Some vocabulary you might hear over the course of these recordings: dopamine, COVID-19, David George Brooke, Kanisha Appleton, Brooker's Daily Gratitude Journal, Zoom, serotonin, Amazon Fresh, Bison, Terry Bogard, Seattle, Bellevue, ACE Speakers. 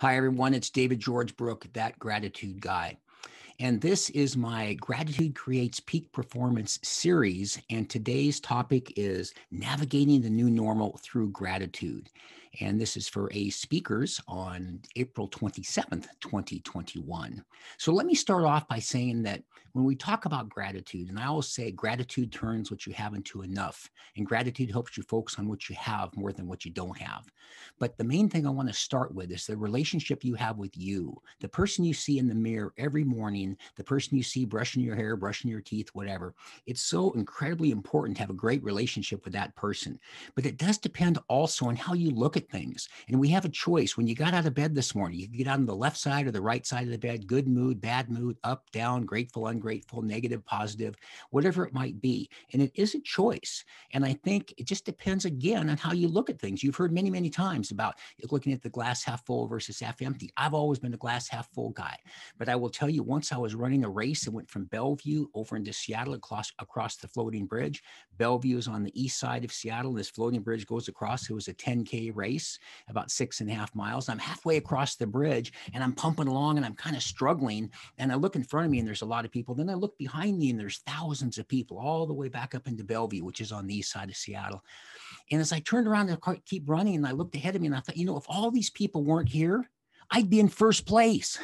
Hi, everyone. It's David George Brooke, That Gratitude Guy. And this is my Gratitude Creates Peak Performance series. And today's topic is navigating the new normal through gratitude. And this is for A speakers on April 27th, 2021. So let me start off by saying that when we talk about gratitude, and I always say gratitude turns what you have into enough, and gratitude helps you focus on what you have more than what you don't have. But the main thing I want to start with is the relationship you have with you, the person you see in the mirror every morning, the person you see brushing your hair, brushing your teeth, whatever. It's so incredibly important to have a great relationship with that person. But it does depend also on how you look at things. And we have a choice. When you got out of bed this morning, you can get on the left side or the right side of the bed, good mood, bad mood, up, down, grateful, ungrateful, negative, positive, whatever it might be. And it is a choice. And I think it just depends again on how you look at things. You've heard many, many times about looking at the glass half full versus half empty. I've always been a glass half full guy, but I will tell you, once I was running a race and went from Bellevue over into Seattle across the floating bridge. Bellevue is on the east side of Seattle. This floating bridge goes across. It was a 10K race, about 6.5 miles. I'm halfway across the bridge and I'm pumping along and I'm kind of struggling. And I look in front of me and there's a lot of people. Then I look behind me and there's thousands of people all the way back up into Bellevue, which is on the east side of Seattle. And as I turned around to keep running and I looked ahead of me and I thought, you know, if all these people weren't here, I'd be in first place.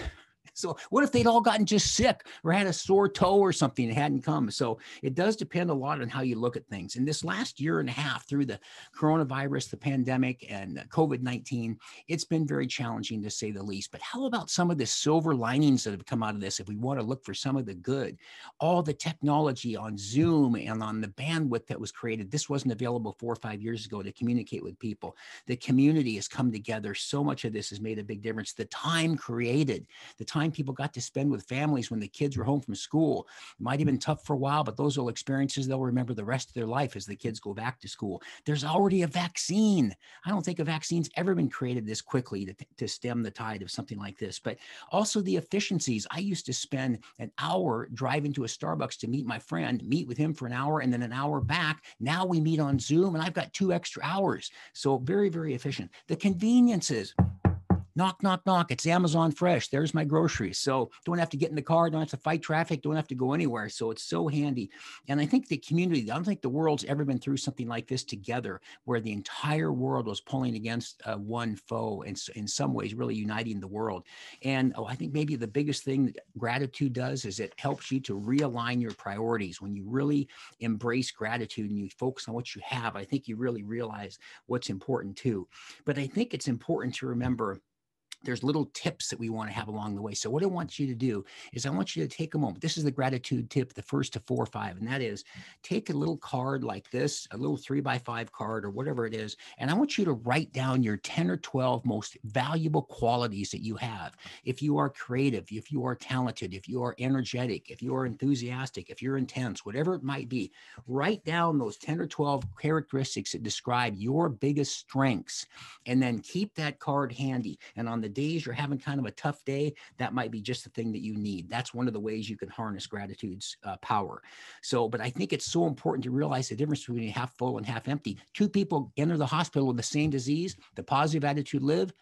So what if they'd all gotten just sick or had a sore toe or something and hadn't come? So it does depend a lot on how you look at things. And this last year and a half through the coronavirus, the pandemic and COVID-19, it's been very challenging to say the least. But how about some of the silver linings that have come out of this? If we want to look for some of the good, all the technology on Zoom and on the bandwidth that was created, this wasn't available 4 or 5 years ago to communicate with people. The community has come together. So much of this has made a big difference. The time created, the time people got to spend with families when the kids were home from school. It might have been tough for a while, but those are experiences they'll remember the rest of their life as the kids go back to school. There's already a vaccine. I don't think a vaccine's ever been created this quickly to stem the tide of something like this, but also the efficiencies. I used to spend an hour driving to a Starbucks to meet my friend, meet with him for an hour and then an hour back. Now we meet on Zoom and I've got 2 extra hours. So very, very efficient. The conveniences. Knock, knock, knock. It's Amazon Fresh. There's my groceries. So don't have to get in the car. Don't have to fight traffic. Don't have to go anywhere. So it's so handy. And I think the community, I don't think the world's ever been through something like this together, where the entire world was pulling against one foe and in some ways really uniting the world. And I think maybe the biggest thing that gratitude does is it helps you to realign your priorities. When you really embrace gratitude and you focus on what you have, I think you really realize what's important too. But I think it's important to remember there's little tips that we want to have along the way. So what I want you to do is I want you to take a moment. This is the gratitude tip, the first to 4 or 5. And that is take a little card like this, a little 3x5 card or whatever it is. And I want you to write down your 10 or 12 most valuable qualities that you have. If you are creative, if you are talented, if you are energetic, if you are enthusiastic, if you're intense, whatever it might be, write down those 10 or 12 characteristics that describe your biggest strengths. And then keep that card handy. And on the days you're having kind of a tough day, that might be just the thing that you need. That's one of the ways you can harness gratitude's power. So, but I think it's so important to realize the difference between half full and half empty. 2 people enter the hospital with the same disease. The positive attitude lives,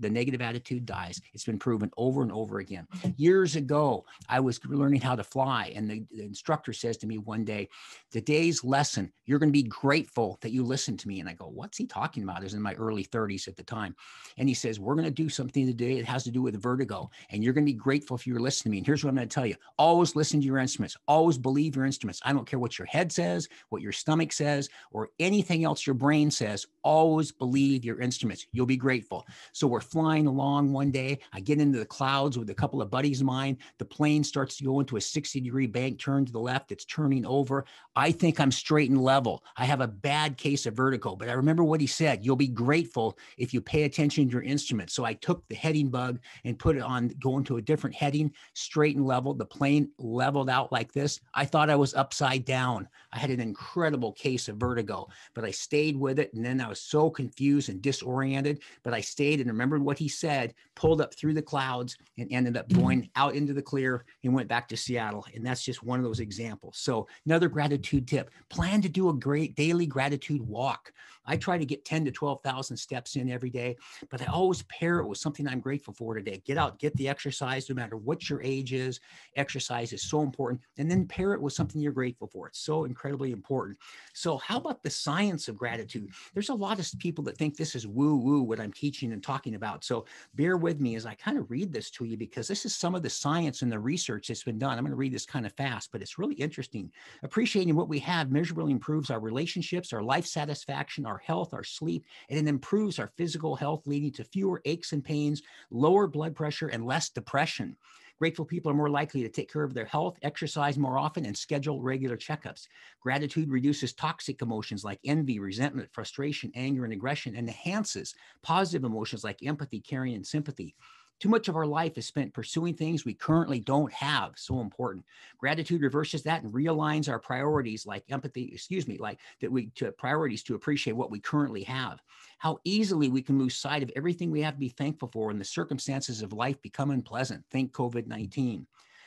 the negative attitude dies. It's been proven over and over again. Years ago, I was learning how to fly, and the instructor says to me one day, today's lesson, you're going to be grateful that you listened to me. And I go, what's he talking about? I was in my early 30s at the time. And he says, we're going to do something today that has to do with vertigo, and you're going to be grateful if you're listening to me. And here's what I'm going to tell you. Always listen to your instruments. Always believe your instruments. I don't care what your head says, what your stomach says, or anything else your brain says. Always believe your instruments. You'll be grateful. So we're flying along one day. I get into the clouds with a couple of buddies of mine. The plane starts to go into a 60-degree bank, turn to the left. It's turning over. I think I'm straight and level. I have a bad case of vertigo, but I remember what he said. You'll be grateful if you pay attention to your instruments. So I took the heading bug and put it on going to a different heading, straight and level. The plane leveled out like this. I thought I was upside down. I had an incredible case of vertigo, but I stayed with it. And then I was so confused and disoriented, but I stayed prayed and remembered what he said, pulled up through the clouds and ended up going out into the clear and went back to Seattle. And that's just one of those examples. So another gratitude tip, plan to do a great daily gratitude walk. I try to get 10 to 12,000 steps in every day, but I always pair it with something I'm grateful for today. Get out, get the exercise, no matter what your age is. Exercise is so important. And then pair it with something you're grateful for. It's so incredibly important. So how about the science of gratitude? There's a lot of people that think this is woo-woo, what I'm teaching and talking about. So bear with me as I kind of read this to you, because this is some of the science and the research that's been done. I'm going to read this kind of fast, but it's really interesting. Appreciating what we have measurably improves our relationships, our life satisfaction, our health, our sleep, and it improves our physical health, leading to fewer aches and pains, lower blood pressure, and less depression. Grateful people are more likely to take care of their health, exercise more often, and schedule regular checkups. Gratitude reduces toxic emotions like envy, resentment, frustration, anger, and aggression, and enhances positive emotions like empathy, caring, and sympathy. Too much of our life is spent pursuing things we currently don't have. So important. Gratitude reverses that and realigns our priorities like empathy, priorities to appreciate what we currently have. How easily we can lose sight of everything we have to be thankful for when the circumstances of life become unpleasant. Think COVID-19.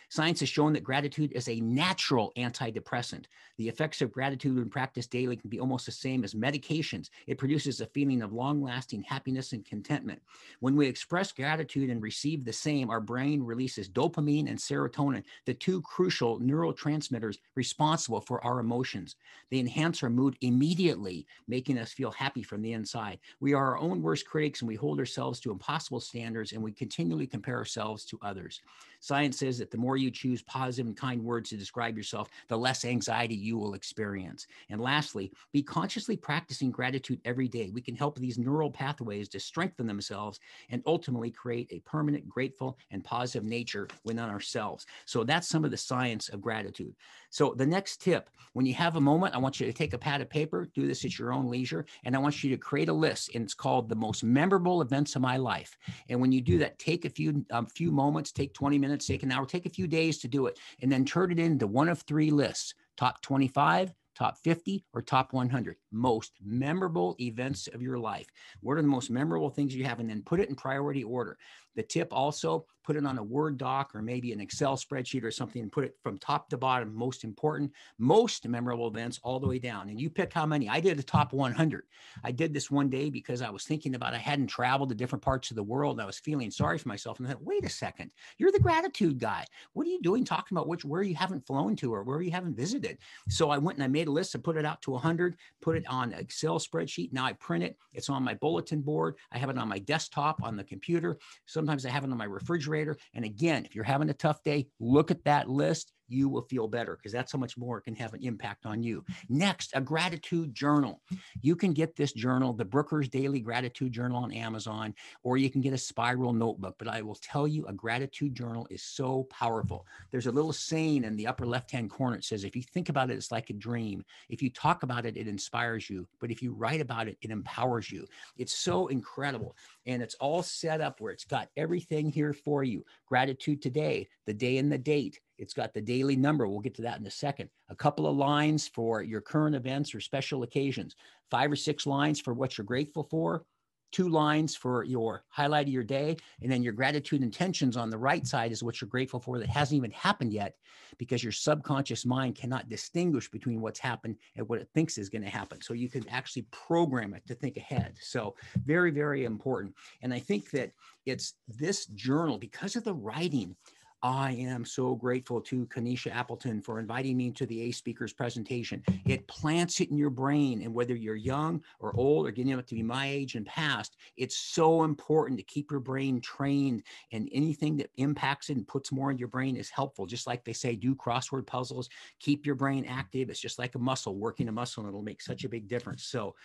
Science has shown that gratitude is a natural antidepressant. The effects of gratitude when practiced daily can be almost the same as medications. It produces a feeling of long-lasting happiness and contentment. When we express gratitude and receive the same, our brain releases dopamine and serotonin, the two crucial neurotransmitters responsible for our emotions. They enhance our mood immediately, making us feel happy from the inside. We are our own worst critics, and we hold ourselves to impossible standards, and we continually compare ourselves to others. Science says that the more you choose positive and kind words to describe yourself, the less anxiety you will experience. And lastly, be consciously practicing gratitude every day. We can help these neural pathways to strengthen themselves and ultimately create a permanent, grateful, and positive nature within ourselves. So that's some of the science of gratitude. So the next tip, when you have a moment, I want you to take a pad of paper, do this at your own leisure, and I want you to create a list, and it's called the most memorable events of my life. And when you do that, take a few moments, take 20 minutes, take an hour, take a few days to do it, and then turn it into one of three lists: top 25, top 50, or top 100 most memorable events of your life. What are the most memorable things you have? And then put it in priority order. The tip also, put it on a Word doc or maybe an Excel spreadsheet or something, and put it from top to bottom, most important, most memorable events, all the way down. And you pick how many. I did the top 100. I did this one day because I was thinking about, I hadn't traveled to different parts of the world, and I was feeling sorry for myself. And I thought, wait a second, you're the gratitude guy. What are you doing talking about where you haven't flown to or where you haven't visited? So I went and I made a list and put it out to 100, put it on an Excel spreadsheet. Now I print it. It's on my bulletin board. I have it on my desktop, on the computer. Sometimes I have it on my refrigerator. And again, if you're having a tough day, look at that list. You will feel better, because that's how much more it can have an impact on you. Next, a gratitude journal. You can get this journal, the Brooker's Daily Gratitude Journal, on Amazon, or you can get a spiral notebook. But I will tell you, a gratitude journal is so powerful. There's a little saying in the upper left-hand corner. It says, if you think about it, it's like a dream. If you talk about it, it inspires you. But if you write about it, it empowers you. It's so incredible. And it's all set up where it's got everything here for you. Gratitude today, the day and the date. It's got the daily number. We'll get to that in a second. A couple of lines for your current events or special occasions. 5 or 6 lines for what you're grateful for. 2 lines for your highlight of your day. And then your gratitude intentions on the right side is what you're grateful for that hasn't even happened yet, because your subconscious mind cannot distinguish between what's happened and what it thinks is going to happen. So you can actually program it to think ahead. So very, very important. And I think that it's this journal, because of the writing. I am so grateful to Kanisha Appleton for inviting me to the ACE Speakers presentation. It plants it in your brain, and whether you're young or old or getting up to be my age and past, it's so important to keep your brain trained, and anything that impacts it and puts more in your brain is helpful. Just like they say, do crossword puzzles, keep your brain active. It's just like a muscle, working a muscle, and it'll make such a big difference. So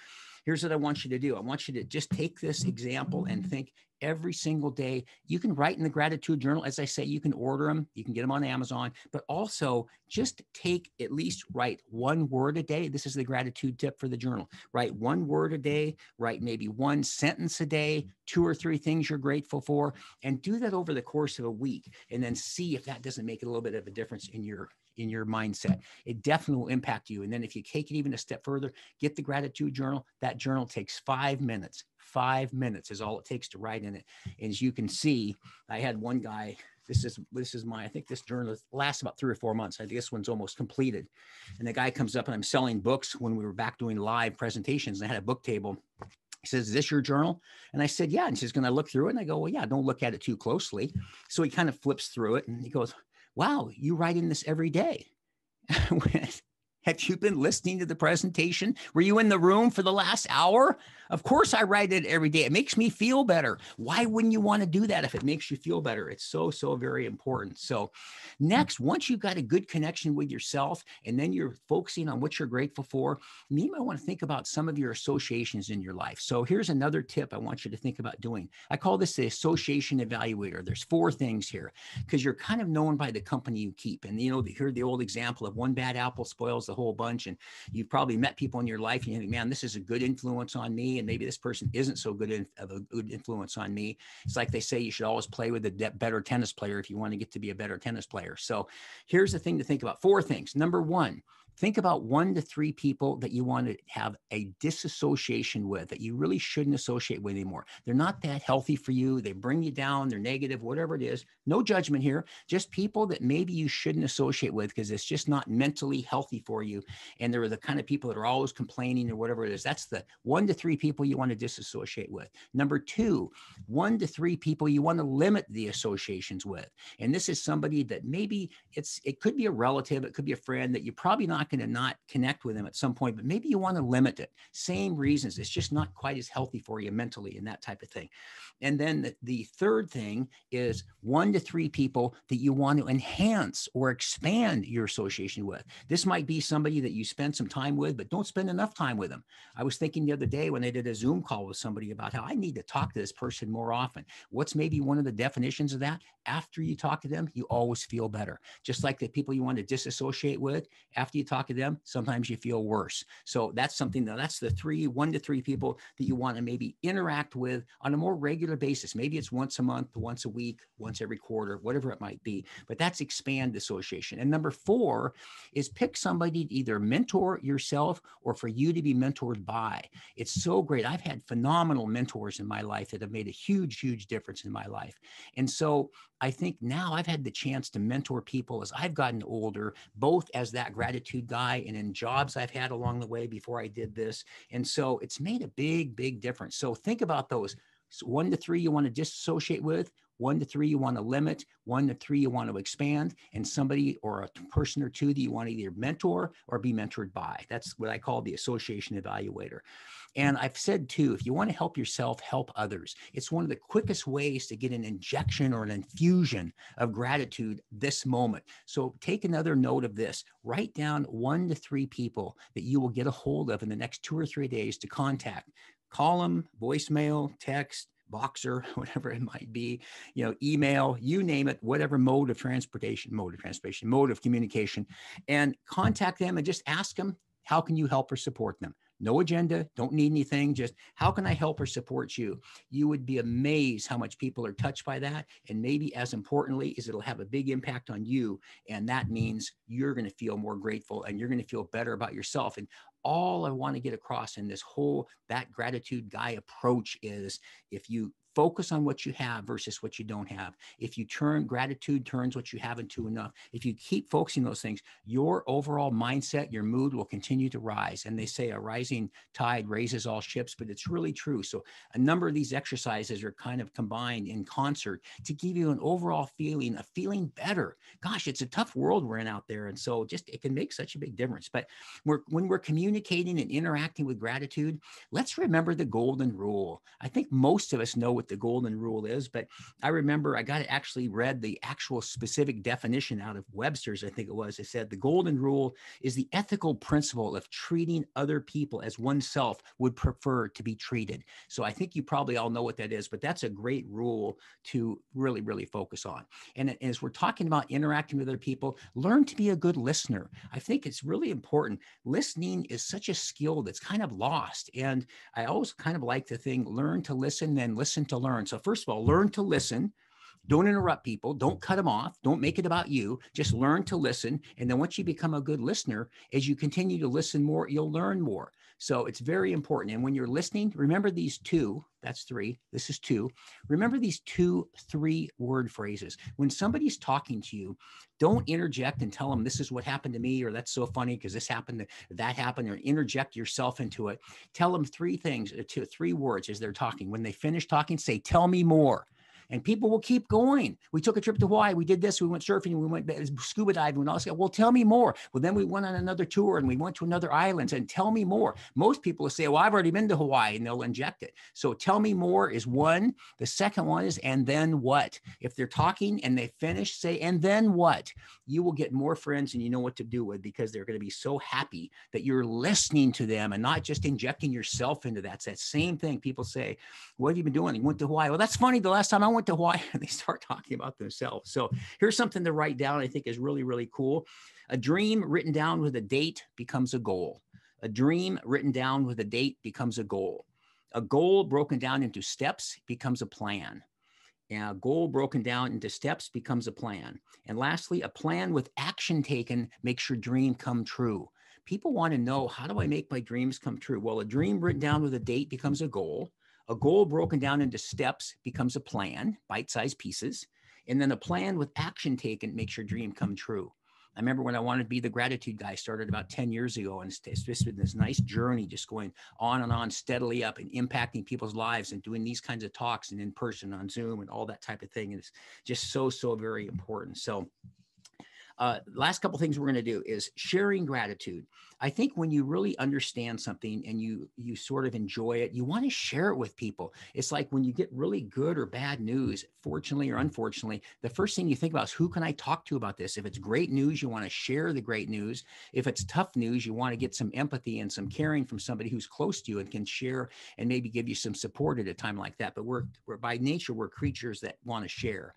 here's what I want you to do. I want you to just take this example and think every single day. You can write in the gratitude journal. As I say, you can order them. You can get them on Amazon, but also just write one word a day. This is the gratitude tip for the journal. Write one word a day, write maybe one sentence a day, 2 or 3 things you're grateful for, and do that over the course of a week, and then see if that doesn't make a little bit of a difference in your in your mindset. It definitely will impact you. And then if you take it even a step further, get the gratitude journal. That journal takes 5 minutes. 5 minutes is all it takes to write in it. And as you can see, I had one guy, this is my, I think this journal lasts about 3 or 4 months. I think this one's almost completed. And the guy comes up, and I'm selling books when we were back doing live presentations, and I had a book table. He says, "Is this your journal?" And I said, "Yeah." And she's going to look through it. And I go, "Well, yeah, don't look at it too closely." So he kind of flips through it and he goes, "Wow, you write in this every day." Have you been listening to the presentation? Were you in the room for the last hour? Of course I write it every day. It makes me feel better. Why wouldn't you want to do that if it makes you feel better? It's so, so very important. So next, once you've got a good connection with yourself and then you're focusing on what you're grateful for, you might want to think about some of your associations in your life. So here's another tip I want you to think about doing. I call this the association evaluator. There's 4 things here because you're kind of known by the company you keep. And you know, you heard the old example of one bad apple spoils the whole bunch. And you've probably met people in your life and you think, man, this is a good influence on me. And maybe this person isn't so good of a good influence on me. It's like they say, you should always play with a better tennis player if you want to get to be a better tennis player. So here's the thing to think about. 4 things. Number 1, think about 1 to 3 people that you want to have a disassociation with, that you really shouldn't associate with anymore. They're not that healthy for you. They bring you down. They're negative, whatever it is. No judgment here. Just people that maybe you shouldn't associate with because it's just not mentally healthy for you. And they're the kind of people that are always complaining or whatever it is. That's the 1 to 3 people you want to disassociate with. Number 2, 1 to 3 people you want to limit the associations with. And this is somebody that maybe it could be a relative. It could be a friend that you're probably not going to not connect with them at some point, but maybe you want to limit it. Same reasons. It's just not quite as healthy for you mentally and that type of thing. And then the 3rd thing is 1 to 3 people that you want to enhance or expand your association with. This might be somebody that you spend some time with, but don't spend enough time with them. I was thinking the other day when I did a Zoom call with somebody about how I need to talk to this person more often. What's maybe one of the definitions of that? After you talk to them, you always feel better. Just like the people you want to disassociate with, after you talk to them, sometimes you feel worse. So that's something that's the 1 to 3 people that you want to maybe interact with on a more regular basis. Maybe it's once a month, once a week, once every quarter, whatever it might be, but that's expand association. And number 4 is pick somebody to either mentor yourself or for you to be mentored by. It's so great. I've had phenomenal mentors in my life that have made a huge, huge difference in my life. And so I think now I've had the chance to mentor people as I've gotten older, both as that gratitude guy and in jobs I've had along the way before I did this. And so it's made a big, big difference. So think about those. So 1 to 3 you want to disassociate with, 1 to 3 you want to limit, 1 to 3 you want to expand, and somebody or a person or two that you want to either mentor or be mentored by. That's what I call the association evaluator. And I've said too, if you want to help yourself, help others. It's one of the quickest ways to get an injection or an infusion of gratitude this moment. So take another note of this. Write down 1 to 3 people that you will get a hold of in the next 2 or 3 days to contact. Call them, voicemail, text, Boxer, whatever it might be, you know, email, you name it, whatever mode of communication, and contact them and just ask them, how can you help or support them? No agenda, don't need anything, just how can I help or support you? You would be amazed how much people are touched by that. And maybe as importantly is it'll have a big impact on you. And that means you're going to feel more grateful and you're going to feel better about yourself. And all I want to get across in this whole, that gratitude guy approach is if you focus on what you have versus what you don't have. If you turns what you have into enough. If you keep focusing on those things, your overall mindset, your mood will continue to rise. And they say a rising tide raises all ships, but it's really true. So a number of these exercises are kind of combined in concert to give you an overall feeling of feeling better. Gosh, it's a tough world we're in out there. And so just, it can make such a big difference. But when we're communicating and interacting with gratitude, let's remember the golden rule. I think most of us know what the golden rule is, but I remember I got to actually read the actual specific definition out of Webster's, I think it was. It said the golden rule is the ethical principle of treating other people as oneself would prefer to be treated. So I think you probably all know what that is, but that's a great rule to really, really focus on. And as we're talking about interacting with other people, learn to be a good listener. I think it's really important. Listening is such a skill that's kind of lost. And I always kind of like the thing, learn to listen, then listen to learn. So first of all, learn to listen. Don't interrupt people. Don't cut them off. Don't make it about you. Just learn to listen. And then once you become a good listener, as you continue to listen more, you'll learn more. So it's very important. And when you're listening, remember these two, that's three, this is two. Remember these 2 3-word phrases. When somebody's talking to you, don't interject and tell them this is what happened to me, or that's so funny because this happened, that happened, or interject yourself into it. Tell them three things, 3 words as they're talking. When they finish talking, say, tell me more. And people will keep going. We took a trip to Hawaii. We did this. We went surfing. We went scuba diving. We all said, well, tell me more. Well, then we went on another tour and we went to another island and tell me more. Most people will say, well, I've already been to Hawaii, and they'll inject it. So tell me more is one. The second one is, and then what? If they're talking and they finish, say, and then what? You will get more friends and you know what to do with, because they're going to be so happy that you're listening to them and not just injecting yourself into that. It's that same thing. People say, what have you been doing? You went to Hawaii. Well, that's funny. The last time I went to Hawaii, and they start talking about themselves. So here's something to write down I think is really, really cool. A dream written down with a date becomes a goal. A dream written down with a date becomes a goal. A goal broken down into steps becomes a plan. And a goal broken down into steps becomes a plan. And lastly, a plan with action taken makes your dream come true. People want to know, how do I make my dreams come true? Well, a dream written down with a date becomes a goal. A goal broken down into steps becomes a plan, bite-sized pieces, and then a plan with action taken makes your dream come true. I remember when I wanted to be the gratitude guy, started about 10 years ago, and it's just been this nice journey, just going on and on steadily up and impacting people's lives and doing these kinds of talks and in person on Zoom and all that type of thing. And it's just so, so very important. So last couple things we're going to do is sharing gratitude. I think when you really understand something and you sort of enjoy it, you want to share it with people. It's like when you get really good or bad news, fortunately or unfortunately, the first thing you think about is, who can I talk to about this? If it's great news, you want to share the great news. If it's tough news, you want to get some empathy and some caring from somebody who's close to you and can share and maybe give you some support at a time like that. But we're by nature, we're creatures that want to share.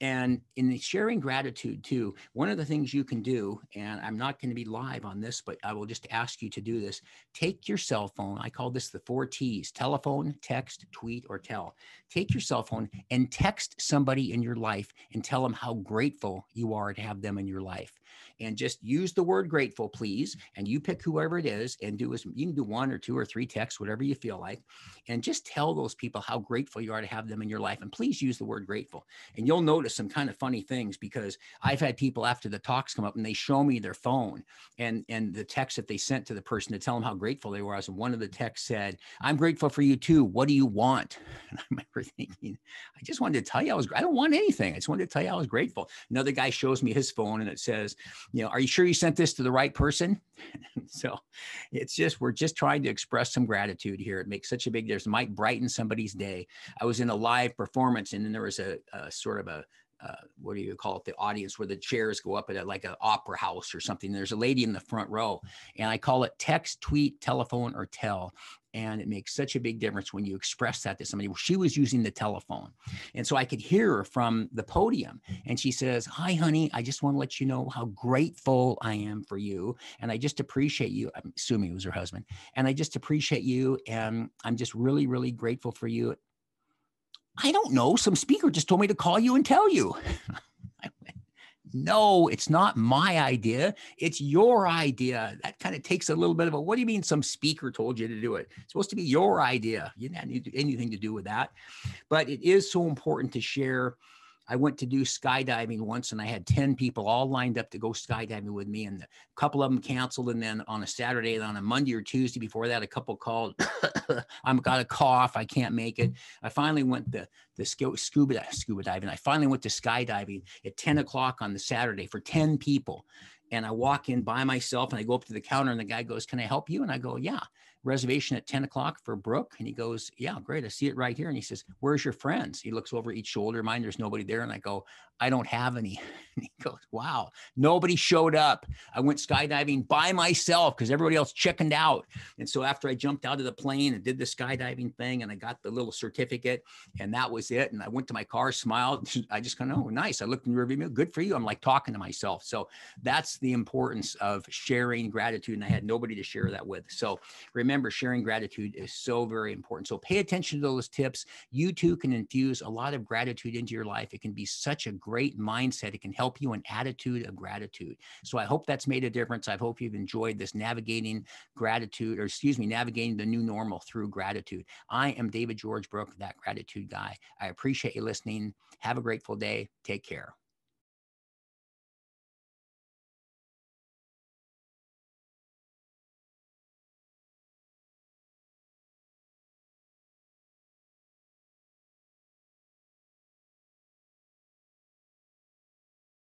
And in sharing gratitude too, one of the things you can do, and I'm not going to be live on this, but I will just ask you to do this. Take your cell phone. I call this the 4 T's, telephone, text, tweet, or tell. Take your cell phone and text somebody in your life and tell them how grateful you are to have them in your life. And just use the word grateful, please. And you pick whoever it is and do as you can do 1 or 2 or 3 texts, whatever you feel like. And just tell those people how grateful you are to have them in your life. And please use the word grateful. And you'll notice some kind of funny things, because I've had people after the talks come up and they show me their phone and the text that they sent to the person to tell them how grateful they were. And one of the texts said, I'm grateful for you too. What do you want? And I remember thinking, I just wanted to tell you I don't want anything. I just wanted to tell you I was grateful. Another guy shows me his phone and it says, are you sure you sent this to the right person? So it's just, we're just trying to express some gratitude here. It makes such a big difference. It might brighten somebody's day. I was in a live performance and then there was a sort of a, what do you call it? The audience where the chairs go up at like an opera house or something. There's a lady in the front row, and I call it text, tweet, telephone, or tell. And it makes such a big difference when you express that to somebody. Well, she was using the telephone. And so I could hear her from the podium. And she says, hi, honey, I just want to let you know how grateful I am for you. And I just appreciate you. I'm assuming it was her husband. And I just appreciate you. And I'm just really, really grateful for you. I don't know. Some speaker just told me to call you and tell you. I went, no, it's not my idea. It's your idea. That kind of takes a little bit of a, what do you mean some speaker told you to do it? It's supposed to be your idea. You didn't need anything to do with that. But it is so important to share. I went to do skydiving once and I had 10 people all lined up to go skydiving with me, and a couple of them canceled. And then on a Saturday and on a Monday or Tuesday before that, a couple called, I've got a cough, I can't make it. I finally went the scuba diving. I finally went to skydiving at 10 o'clock on the Saturday for 10 people. And I walk in by myself and I go up to the counter and the guy goes, can I help you? And I go, yeah, reservation at 10 o'clock for Brooke. And he goes, yeah, great. I see it right here. And he says, where's your friends? He looks over each shoulder. Mine, there's nobody there. And I go, I don't have any. And he goes, wow, nobody showed up. I went skydiving by myself because everybody else chickened out. And so after I jumped out of the plane and did the skydiving thing and I got the little certificate and that was it. And I went to my car, smiled. I just kind of, oh, nice. I looked in the rearview mirror. Good for you. I'm like talking to myself. So that's the importance of sharing gratitude. And I had nobody to share that with. So remember, remember, sharing gratitude is so very important. So pay attention to those tips. You too can infuse a lot of gratitude into your life. It can be such a great mindset. It can help you an attitude of gratitude. So I hope that's made a difference. I hope you've enjoyed this navigating the new normal through gratitude. I am David George Brooke, that gratitude guy. I appreciate you listening. Have a grateful day. Take care.